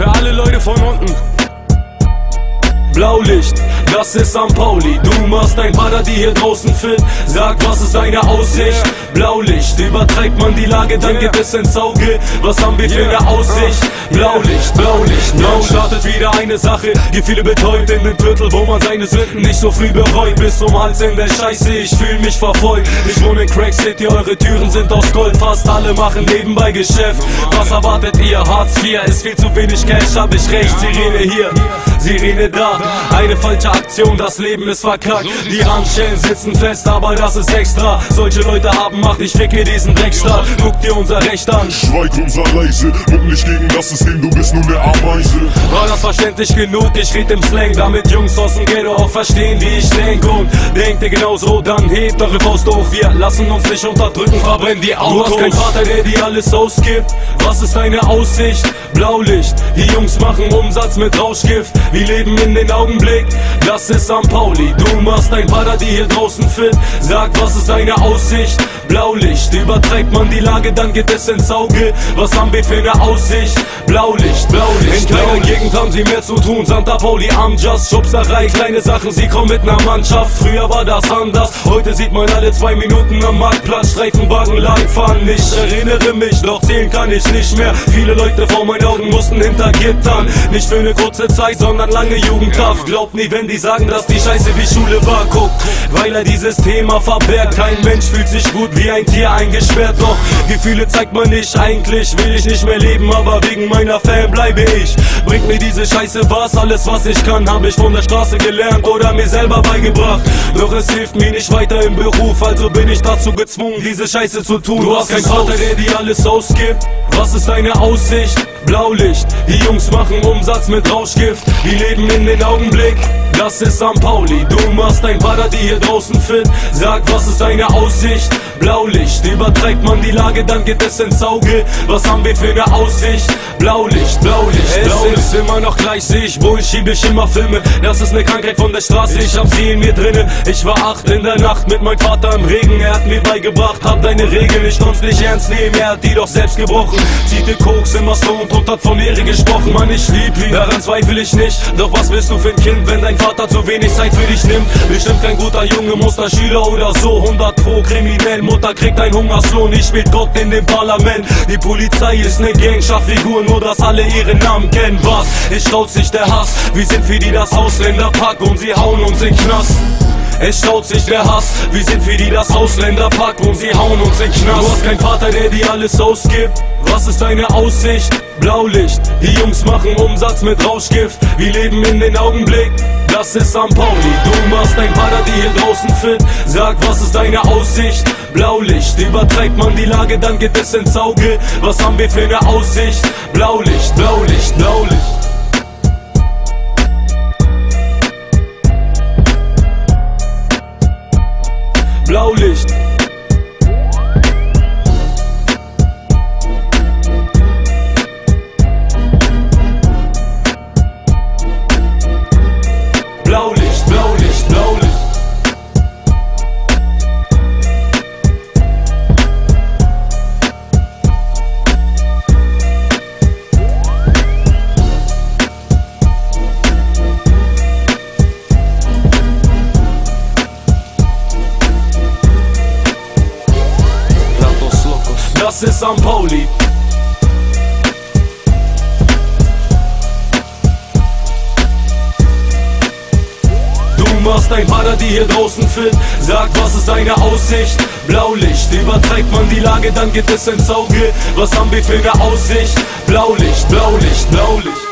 Für alle Leute von unten. Blaulicht, das ist St. Pauli. Du machst dein Bader, die hier draußen fit. Sag, was ist deine Aussicht? Blaulicht, übertreibt man die Lage, dann geht es ins Auge. Was haben wir für eine Aussicht? Blaulicht, Blaulicht, Blau startet wieder eine Sache, die viele betäubt in den Viertel, wo man seine Sünden nicht so früh bereut. Bis zum Hals in der Scheiße, ich fühl mich verfolgt. Ich wohne in Crack City, eure Türen sind aus Gold. Fast alle machen nebenbei Geschäft. Was erwartet ihr? Hartz IV, ist viel zu wenig Cash, hab ich recht. Sirene hier, Sirene da. Eine falsche Aktion, das Leben ist verkackt. Die Handschellen sitzen fest, aber das ist extra. Solche Leute haben Macht, ich ficke diesen Dreckstaat. Guck dir unser Recht an. Schweig unser Leise, guck nicht gegen das System, du bist nur eine Ameise. War das verständlich genug? Ich red im Slang, damit Jungs aus dem Ghetto auch verstehen, wie ich denk. Und denkt ihr genauso, dann hebt eure Faust auf. Wir lassen uns nicht unterdrücken, verbrennen die Autos. Du hast keinen Vater, der dir alles ausgibt. Was ist deine Aussicht? Blaulicht, die Jungs machen Umsatz mit Rauschgift. Wir leben in den Augenblick, das ist St. Pauli. Du machst dein Bader, die hier draußen fit. Sag, was ist deine Aussicht? Blaulicht, übertreibt man die Lage, dann geht es ins Auge. Was haben wir für eine Aussicht? Blaulicht, Blaulicht. In keiner Gegend haben sie mehr zu tun. St. Pauli, Amjas, Schubserei, kleine Sachen, sie kommen mit einer Mannschaft. Früher war das anders, heute sieht man alle 2 Minuten am Marktplatz Streifenwagen langfahren. Ich erinnere mich, doch zählen kann ich nicht mehr. Viele Leute vor meinen Augen mussten hinter Gittern. Nicht für eine kurze Zeit, sondern lange Jugendhaft. Glaubt nie, wenn die sagen, dass die Scheiße wie Schule war. Guckt, weil er dieses Thema verbergt. Kein Mensch fühlt sich gut wie ein Tier eingesperrt, doch Gefühle zeigt man nicht. Eigentlich will ich nicht mehr leben, aber wegen meiner Fan bleibe ich. Bringt mir diese Scheiße was, alles was ich kann, hab ich von der Straße gelernt oder mir selber beigebracht. Doch es hilft mir nicht weiter im Beruf, also bin ich dazu gezwungen, diese Scheiße zu tun. Du hast keinen Vater, der dir alles ausgibt. Was ist deine Aussicht? Blaulicht, die Jungs machen Umsatz mit Rauschgift. Wir leben in den Augenblick, das ist St. Pauli. Du machst dein Bader, die hier draußen fit. Sag, was ist deine Aussicht? Blaulicht, übertreibt man die Lage, dann geht es ins Auge. Was haben wir für eine Aussicht? Blaulicht, Blaulicht, Blaulicht. Es ist immer noch gleich, seh ich, wohin schiebe ich immer Filme. Das ist eine Krankheit von der Straße, ich hab sie in mir drinne. Ich war 8 in der Nacht mit meinem Vater im Regen. Er hat mir beigebracht, hab deine Regeln, ich konnt's nicht ernst nehmen. Er hat die doch selbst gebrochen. Zieht den Koks immer so und hat von Ehre gesprochen. Mann, ich lieb ihn, daran zweifel ich nicht. Doch was willst du für ein Kind, wenn dein Vater zu wenig Zeit für dich nimmt? Bestimmt kein guter Junge, Musterschüler oder so. 100 pro kriminell, Mutter kriegt einen Hungerslohn. Ich spielt Gott in dem Parlament. Die Polizei ist ne Gang, schafft Figuren, nur dass alle ihren Namen kennen. Was? Es staut sich der Hass. Wir sind für die das Ausländerpack und sie hauen uns in Knast. Es staut sich der Hass, wir sind für die das Ausländerpack und sie hauen uns in Knast. Du hast keinen Vater, der dir alles ausgibt. Was ist deine Aussicht? Blaulicht, die Jungs machen Umsatz mit Rauschgift. Wir leben in den Augenblick, das ist St. Pauli. Du machst dein Bader, die hier draußen fit. Sag, was ist deine Aussicht? Blaulicht, übertreibt man die Lage, dann geht es ins Auge. Was haben wir für eine Aussicht? Blaulicht, Blaulicht, Blaulicht. Blaulicht. Blaulicht, Blaulicht, Blaulicht. Das ist St. Pauli. Du machst dein Bader, die hier draußen fit. Sag, was ist deine Aussicht? Blaulicht, übertreibt man die Lage, dann geht es ins Auge. Was haben wir für eine Aussicht? Blaulicht, Blaulicht, Blaulicht.